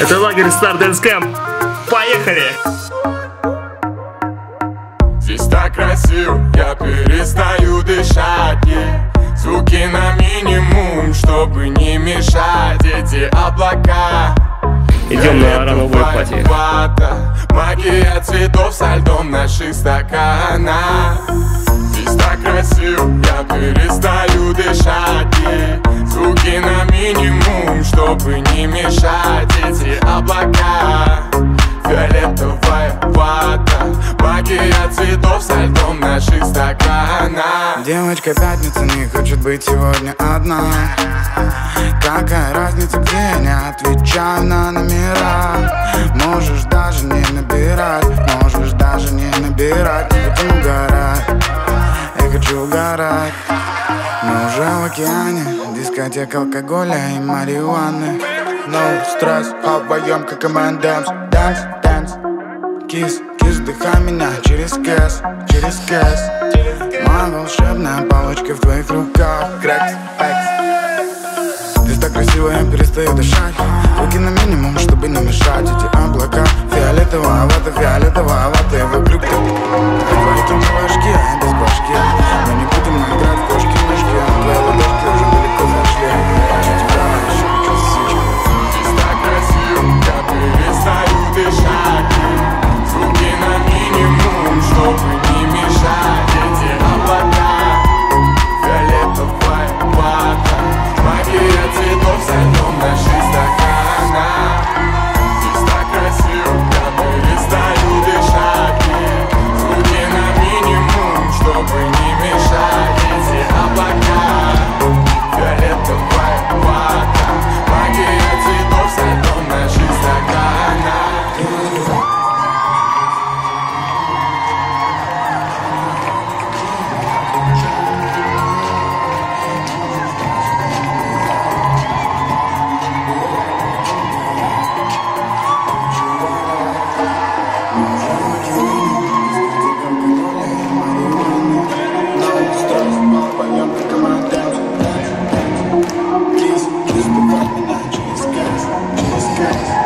Это лагерь Star Dance Camp. Поехали! Здесь так красиво, я перестаю дышать. И звуки на минимум, чтобы не мешать. Эти облака. Идем на рановую пати. Магия цветов со льдом наших стаканов. Здесь так красиво, я перестаю дышать. И звуки на минимум, чтобы не мешать. Эти облака. Фиолетовая вата. Магия цветов со льдом наших стаканов. Девочка пятница не хочет быть сегодня одна. Какая разница, где я не отвечаю на номера. Можешь даже не набирать, можешь даже не набирать. Я хочу горать, я хочу горать. Мы уже в океане, дискотека алкоголя и марихуаны. No stress, обоем как M&M's. Dance, dance, kiss, kiss, дыхай меня через кэс, через кэс. Моя волшебная палочка в твоих руках. Крэкс, экс. Здесь так красиво, я перестаю дышать. Руки на минимум, чтобы не мешать. Эти облака, фиолетовая вата, я вокруг тебя. Твои там башки, а я без башки. Мы не будем играть в кошки-мышки. Твои ладошки уже далеко зашли. Звуки на минимум, чтобы не мешать. Эти облака, фиолетовая вата. Магия цветов со льдом наших стаканов. Здесь так красиво, я перестаю дышать. Звуки на минимум, чтобы не мешать. Эти облака, фиолетовая вата. Магия цветов со льдом наших стаканов. Yes.